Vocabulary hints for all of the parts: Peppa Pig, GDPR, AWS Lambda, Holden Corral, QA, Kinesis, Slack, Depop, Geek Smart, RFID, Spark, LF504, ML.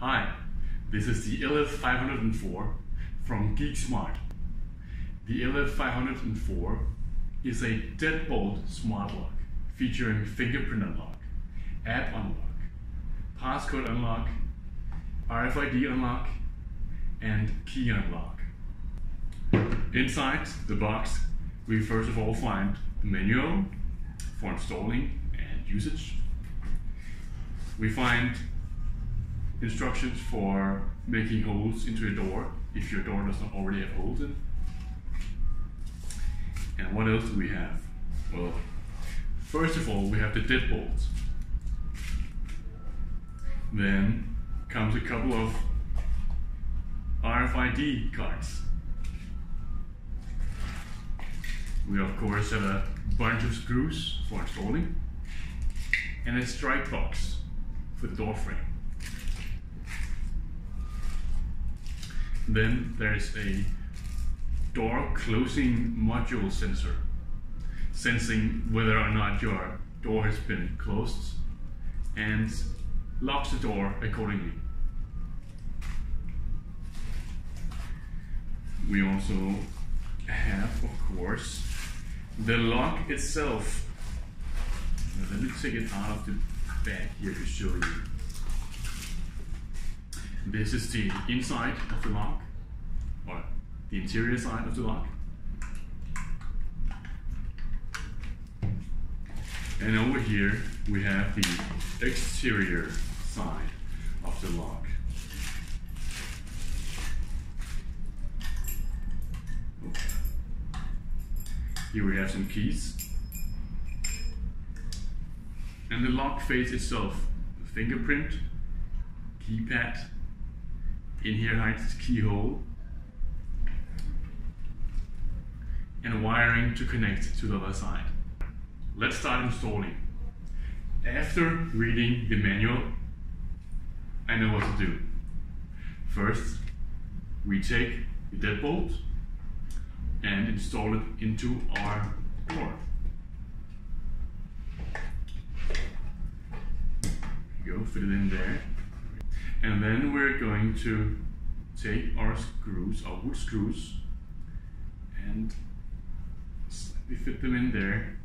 Hi, this is the LF504 from GeekSmart. The LF504 is a deadbolt smart lock featuring fingerprint unlock, app unlock, passcode unlock, RFID unlock, and key unlock. Inside the box, we first of all find the manual for installing and usage. We find instructions for making holes into a door if your door does not already have holes in. And what else do we have? Well, first of all, we have the deadbolt. Then comes a couple of RFID cards. We of course have a bunch of screws for installing and a strike box for the door frame. Then there's a door closing module sensor, sensing whether or not your door has been closed, and locks the door accordingly. We also have, of course, the lock itself. Now, let me take it out of the bag here to show you. This is the inside of the lock, or the interior side of the lock. And over here we have the exterior side of the lock. Here we have some keys. And the lock face itself, the fingerprint, keypad. In here hides the keyhole and wiring to connect to the other side. Let's start installing. After reading the manual, I know what to do. First, we take the deadbolt and install it into our door. There we go, fit it in there. And then we're going to take our screws, our wood screws, and slightly fit them in there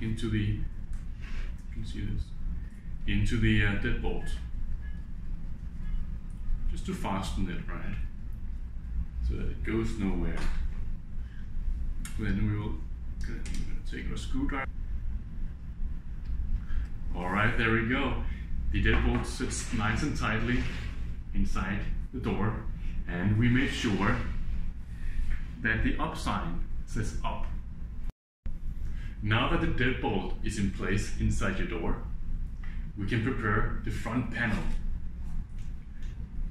into the, you can see this, into the deadbolt, just to fasten it, right, so that it goes nowhere. Then we're going to take our screwdriver. All right, there we go. The deadbolt sits nice and tightly inside the door, and we made sure that the up sign says up. Now that the deadbolt is in place inside your door, we can prepare the front panel.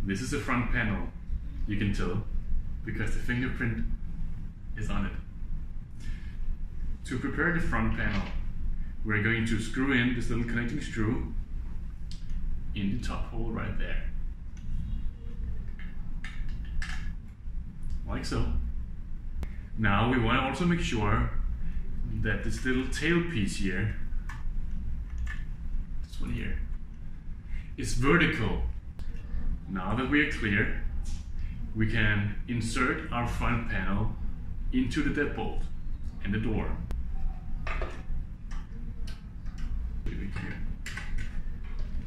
This is the front panel, you can tell, because the fingerprint is on it. To prepare the front panel, we're going to screw in this little connecting screw in the top hole right there. Like so. Now we want to also make sure that this little tail piece here, this one here, is vertical. Now that we are clear, we can insert our front panel into the deadbolt and the door.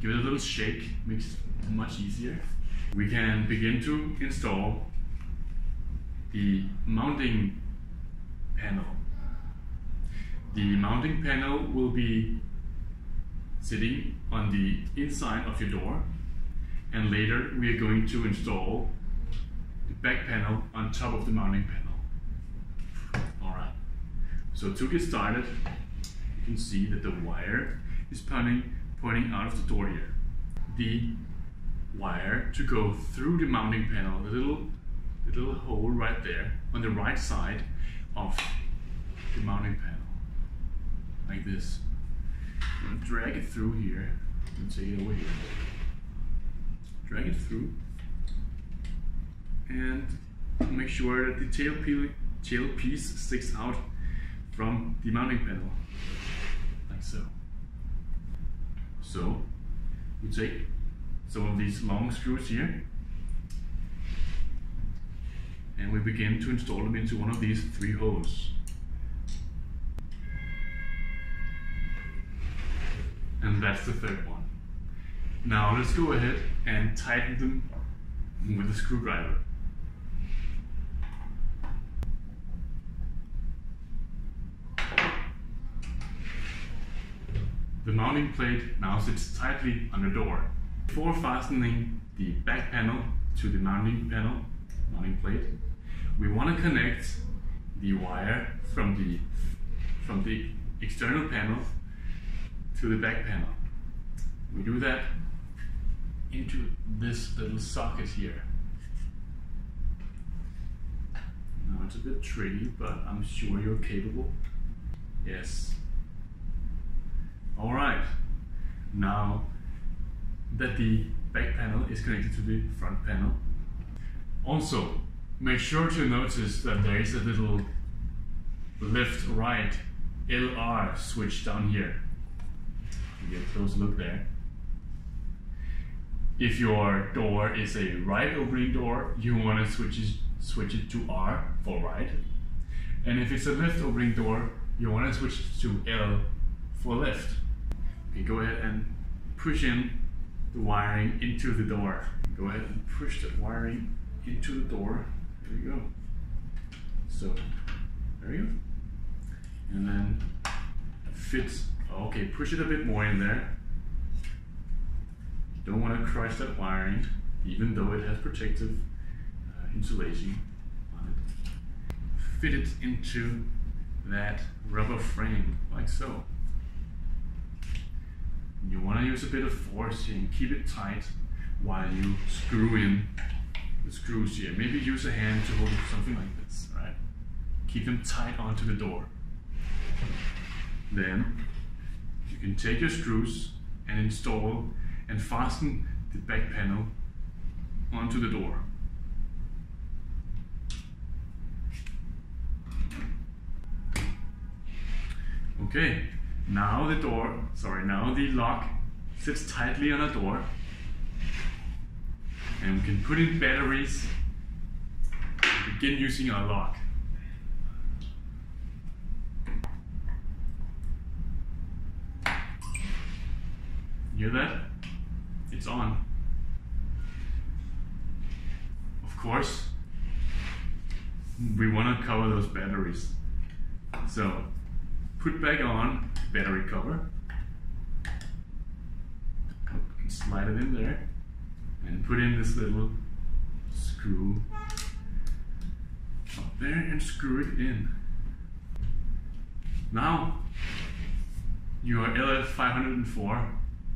Give it a little shake, makes it much easier. We can begin to install the mounting panel. The mounting panel will be sitting on the inside of your door, and later we are going to install the back panel on top of the mounting panel. Alright, so to get started, you can see that the wire is pointing out of the door here. The wire to go through the mounting panel, the little hole right there on the right side of the mounting panel, like this. I'm gonna drag it through here and take it over here. Drag it through and make sure that the tail piece sticks out from the mounting panel, like so. So, we take So these long screws here. And we begin to install them into one of these three holes. And that's the third one. Now let's go ahead and tighten them with a screwdriver. The mounting plate now sits tightly on the door. Before fastening the back panel to the mounting plate, we want to connect the wire from the external panel to the back panel. We do that into this little socket here. Now it's a bit tricky, but I'm sure you're capable. Yes. Alright, now that the back panel is connected to the front panel. Also, make sure to notice that there is a little left-right LR switch down here. Get a close look there. If your door is a right opening door, you want to switch it to R for right. And if it's a left opening door, you want to switch it to L for left. Okay, go ahead and push in the wiring into the door. Go ahead and push the wiring into the door. There you go. So, there you go. And then it fits. Okay, push it a bit more in there. Don't want to crush that wiring, even though it has protective insulation on it. Fit it into that rubber frame, like so. You want to use a bit of force and keep it tight while you screw in the screws here. Maybe use a hand to hold something like this, right? Keep them tight onto the door. Then you can take your screws and install and fasten the back panel onto the door. Okay, now the lock sits tightly on the door, and we can put in batteries and begin using our lock. Hear that? It's on. Of course, we want to cover those batteries. So, put back on battery cover, slide it in there, and put in this little screw up there and screw it in. Now, your LF504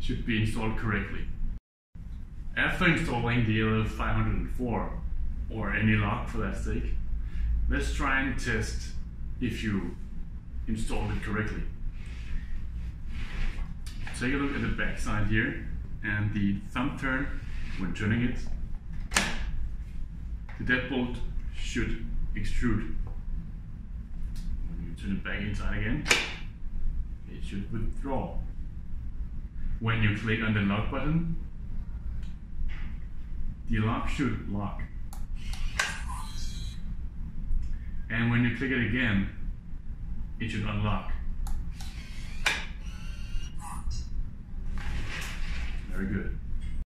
should be installed correctly. After installing the LF504, or any lock for that sake, let's try and test if you installed it correctly. Take a look at the back side here, and the thumb turn when turning it. The deadbolt should extrude. When you turn it back inside again, it should withdraw. When you click on the lock button, the lock should lock. And when you click it again, it should unlock. Very good.